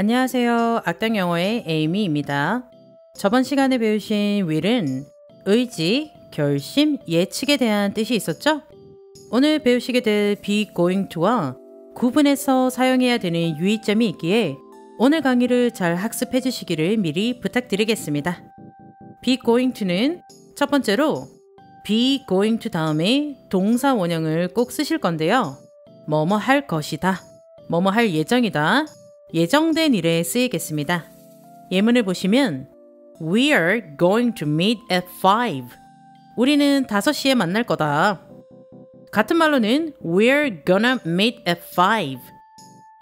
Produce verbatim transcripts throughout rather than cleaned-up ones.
안녕하세요. 악당영어의 에이미입니다. 저번 시간에 배우신 will은 의지, 결심, 예측에 대한 뜻이 있었죠? 오늘 배우시게 될 be going to와 구분해서 사용해야 되는 유의점이 있기에 오늘 강의를 잘 학습해 주시기를 미리 부탁드리겠습니다. be going to는 첫 번째로 be going to 다음에 동사 원형을 꼭 쓰실 건데요. 뭐뭐 할 것이다, 뭐뭐 할 예정이다, 예정된 일에 쓰이겠습니다. 예문을 보시면 We are going to meet at five. 우리는 다섯 시에 만날 거다. 같은 말로는 We are gonna meet at five.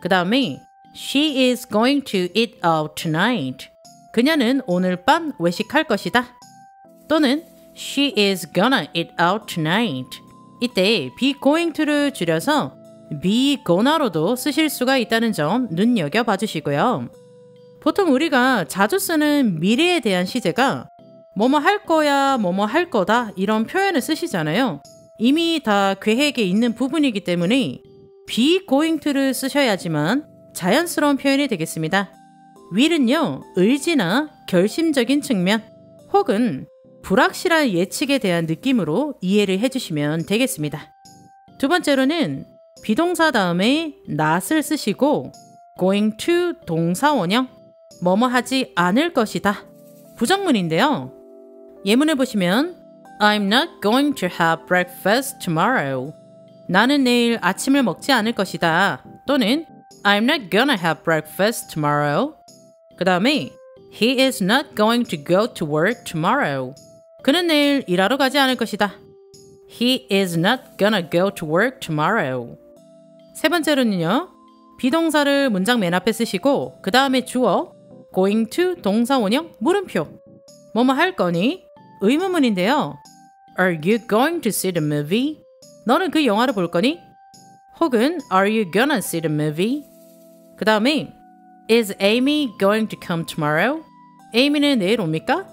그 다음에 She is going to eat out tonight. 그녀는 오늘 밤 외식할 것이다. 또는 She is gonna eat out tonight. 이때 be going to를 줄여서 be gonna로도 쓰실 수가 있다는 점 눈여겨봐 주시고요. 보통 우리가 자주 쓰는 미래에 대한 시제가 뭐뭐 할 거야, 뭐뭐 할 거다 이런 표현을 쓰시잖아요. 이미 다 계획에 있는 부분이기 때문에 be going to를 쓰셔야지만 자연스러운 표현이 되겠습니다. will은요, 의지나 결심적인 측면 혹은 불확실한 예측에 대한 느낌으로 이해를 해주시면 되겠습니다. 두 번째로는 비동사 다음에 not을 쓰시고 going to 동사 원형 뭐뭐 하지 않을 것이다. 부정문인데요. 예문을 보시면 I'm not going to have breakfast tomorrow. 나는 내일 아침을 먹지 않을 것이다. 또는 I'm not gonna have breakfast tomorrow. 그 다음에 He is not going to go to work tomorrow. 그는 내일 일하러 가지 않을 것이다. He is not gonna go to work tomorrow. 세 번째로는요. 비동사를 문장 맨 앞에 쓰시고 그 다음에 주어 going to 동사 원형 물음표 뭐뭐 할 거니? 의문문인데요. Are you going to see the movie? 너는 그 영화를 볼 거니? 혹은 Are you gonna see the movie? 그 다음에 Is Amy going to come tomorrow? 에이미는 내일 옵니까?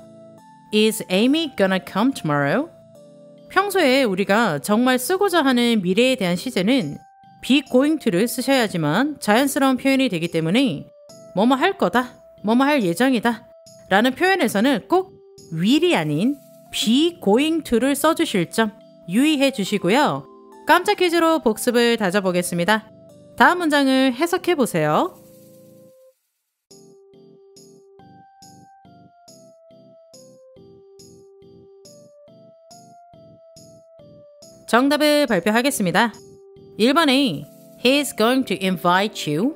Is Amy gonna come tomorrow? 평소에 우리가 정말 쓰고자 하는 미래에 대한 시제는 be going to를 쓰셔야지만 자연스러운 표현이 되기 때문에 뭐뭐 할 거다, 뭐뭐 할 예정이다 라는 표현에서는 꼭 will이 아닌 be going to를 써주실 점 유의해 주시고요. 깜짝 퀴즈로 복습을 다져보겠습니다. 다음 문장을 해석해 보세요. 정답을 발표하겠습니다. 일 번에 He is going to invite you.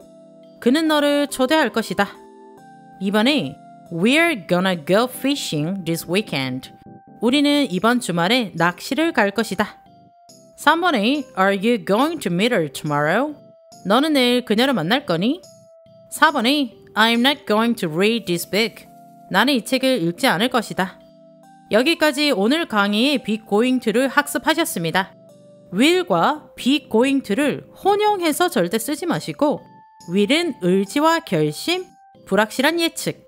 그는 너를 초대할 것이다. 이 번에 We're gonna go fishing this weekend. 우리는 이번 주말에 낚시를 갈 것이다. 삼 번에 Are you going to meet her tomorrow? 너는 내일 그녀를 만날 거니? 사 번에 I'm not going to read this book. 나는 이 책을 읽지 않을 것이다. 여기까지 오늘 강의의 be going to를 학습하셨습니다. will과 be going to를 혼용해서 절대 쓰지 마시고 will은 의지와 결심, 불확실한 예측,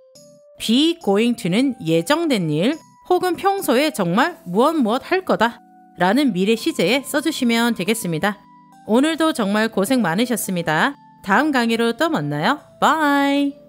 be going to는 예정된 일 혹은 평소에 정말 무엇 무엇 할 거다 라는 미래 시제에 써주시면 되겠습니다. 오늘도 정말 고생 많으셨습니다. 다음 강의로 또 만나요. 바이!